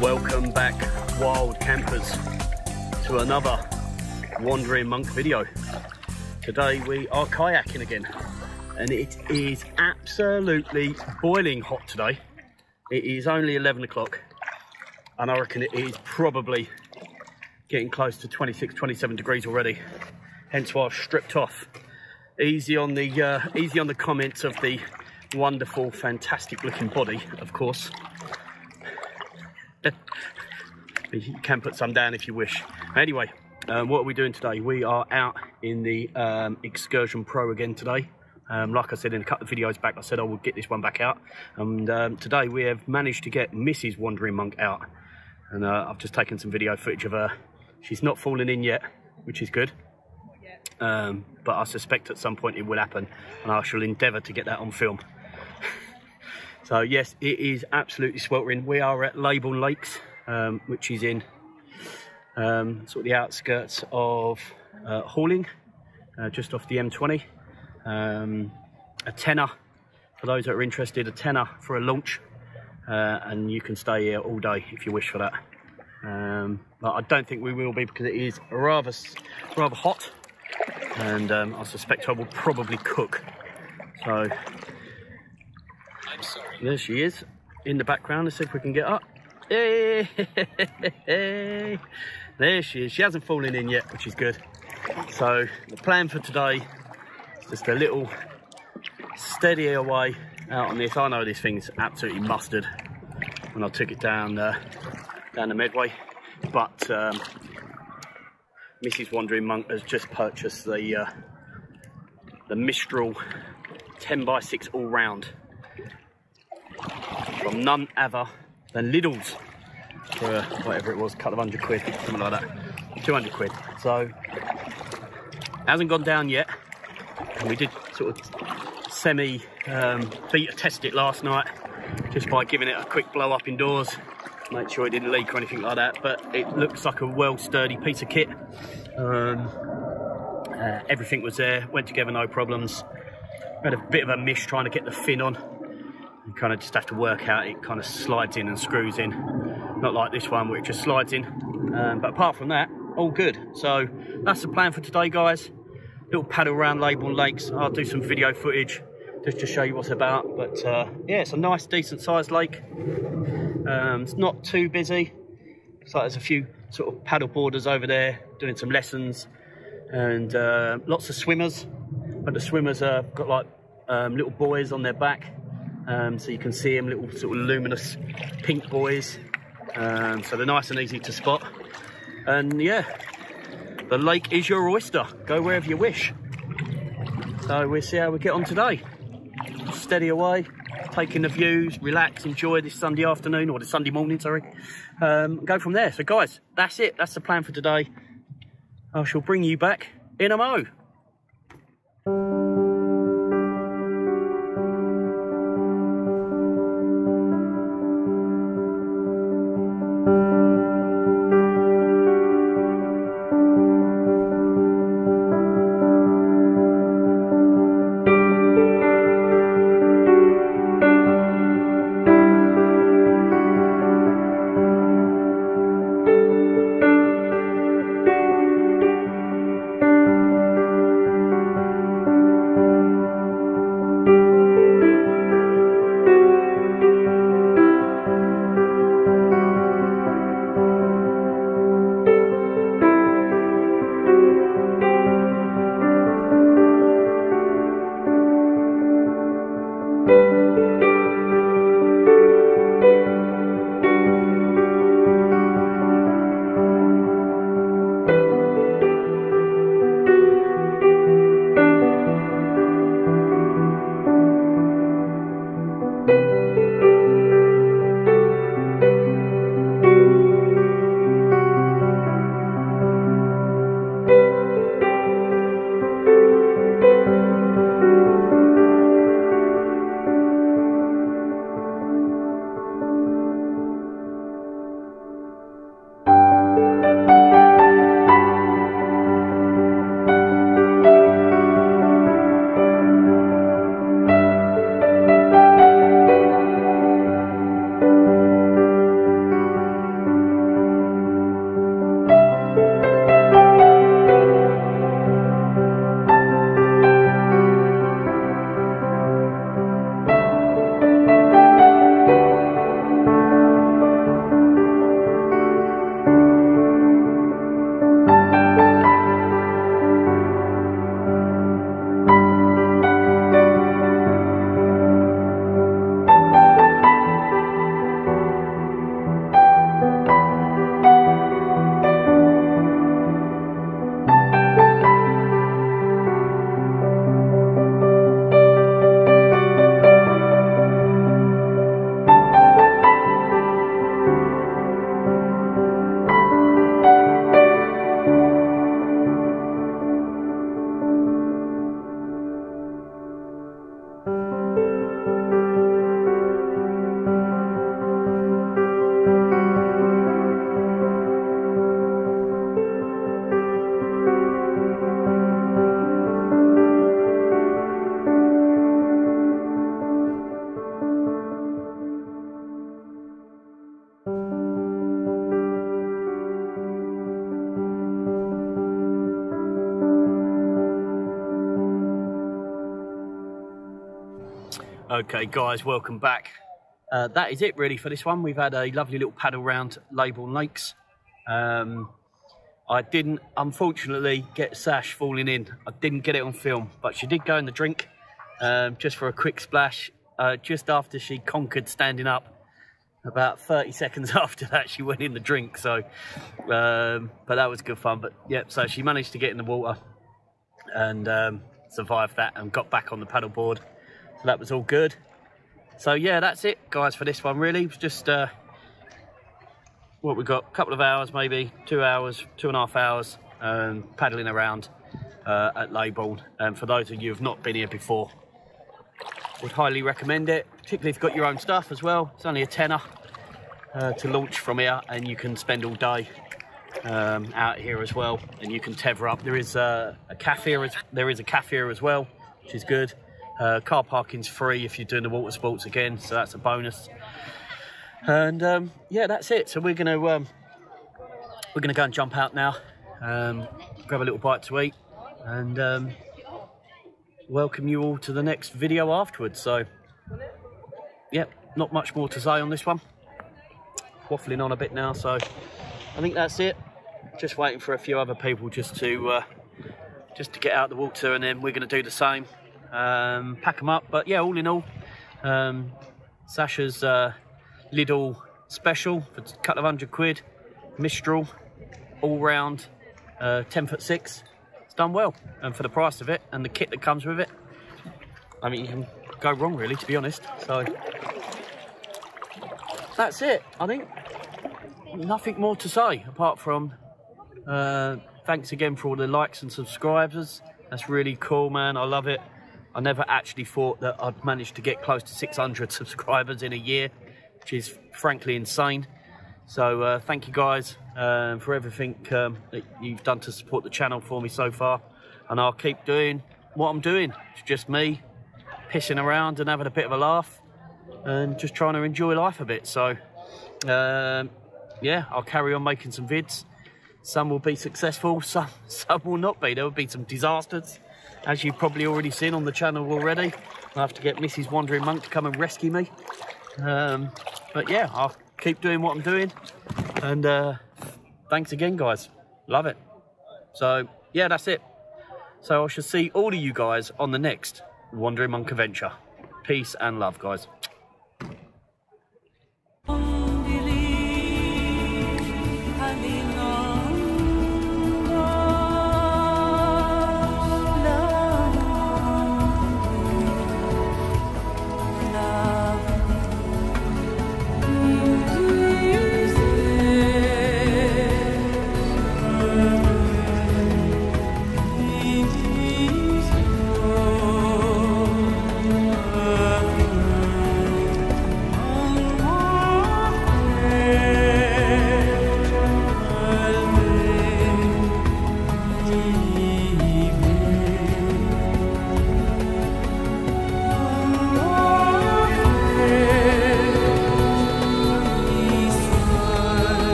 Welcome back, wild campers, to another Wandering Monk video. Today we are kayaking again, and it is absolutely boiling hot today. It is only 11 o'clock, and I reckon it is probably getting close to 26, 27 degrees already. Hence why I've stripped off. Easy on the comments of the wonderful, fantastic-looking body, of course. You can put some down if you wish. Anyway, what are we doing today? We are out in the Excursion Pro again today. Like I said in a couple of videos back, I said I would get this one back out. And today we have managed to get Mrs. Wandering Monk out. And I've just taken some video footage of her. She's not fallen in yet, which is good. But I suspect at some point it will happen. And I shall endeavour to get that on film. So yes, it is absolutely sweltering. We are at Leybourne Lakes, which is in sort of the outskirts of Hauling, just off the M20. A tenner, for those that are interested, a tenner for a launch. And you can stay here all day if you wish for that. But I don't think we will be because it is rather hot. And I suspect I will probably cook. So. There she is, in the background. Let's see if we can get up. Hey! There she is. She hasn't fallen in yet, which is good. So the plan for today is just a little steadier way out on this. I know this thing's absolutely mustard when I took it down the Medway, but Mrs. Wandering Monk has just purchased the Mistral 10x6 all round. From none other than Lidl's for whatever it was, a couple of hundred quid, something like that, 200 quid. So, hasn't gone down yet. We did sort of semi beta test it last night just by giving it a quick blow up indoors, make sure it didn't leak or anything like that. But it looks like a well sturdy piece of kit. Everything was there, went together, no problems. Had a bit of a mish trying to get the fin on. You kind of just have to work out, it kind of slides in and screws in. Not like this one where it just slides in. But apart from that, all good. So that's the plan for today, guys. Little paddle around Leybourne Lakes. I'll do some video footage just to show you what's about. But yeah, it's a nice, decent sized lake. It's not too busy. Looks like there's a few sort of paddle boarders over there doing some lessons. And lots of swimmers. But the swimmers have got like little buoys on their back. So you can see them, little sort of luminous pink boys. So they're nice and easy to spot. And yeah, the lake is your oyster. Go wherever you wish. So we'll see how we get on today. Steady away, taking the views, relax, enjoy this Sunday afternoon, or the Sunday morning, sorry. Go from there. So guys, that's it. That's the plan for today. I shall bring you back in a mo. Okay guys, welcome back. That is it really for this one. We've had a lovely little paddle round Leybourne Lakes. I didn't, unfortunately, get Sash falling in. I didn't get it on film, but she did go in the drink just for a quick splash. Just after she conquered standing up, about 30 seconds after that, she went in the drink. So, but that was good fun. But yeah, so she managed to get in the water and survived that and got back on the paddleboard. So that was all good. So yeah, that's it, guys, for this one. Really, it was just. What we've got, a couple of hours, maybe 2 hours, 2.5 hours, paddling around at Leybourne. And for those of you who have not been here before, would highly recommend it, particularly if you've got your own stuff as well. It's only a tenner to launch from here, and you can spend all day out here as well, and you can tether up. There is a cafe here, as well, which is good. Car parking's free if you're doing the water sports again, so that's a bonus. And yeah, that's it. So we're gonna go and jump out now, grab a little bite to eat, and welcome you all to the next video afterwards. So yeah, not much more to say on this one. Waffling on a bit now, so I think that's it. Just waiting for a few other people just to get out the water, and then we're gonna do the same. Pack them up. But yeah, all in all, Sasha's. Lidl special for a couple of £100, Mistral, all round, 10x6. It's done well, and for the price of it and the kit that comes with it, I mean, you can go wrong really, to be honest. So that's it. I think nothing more to say apart from thanks again for all the likes and subscribers. That's really cool, man. I love it. I never actually thought that I'd managed to get close to 600 subscribers in a year, which is frankly insane. So thank you guys for everything that you've done to support the channel for me so far. And I'll keep doing what I'm doing. It's just me pissing around and having a bit of a laugh and just trying to enjoy life a bit. So yeah, I'll carry on making some vids. Some will be successful, some will not be. There will be some disasters, as you've probably already seen on the channel already. I'll have to get Mrs. Wandering Monk to come and rescue me. But yeah, I'll keep doing what I'm doing, and thanks again, guys. Love it. So yeah, that's it. So I shall see all of you guys on the next Wandering Monk adventure. Peace and love, guys.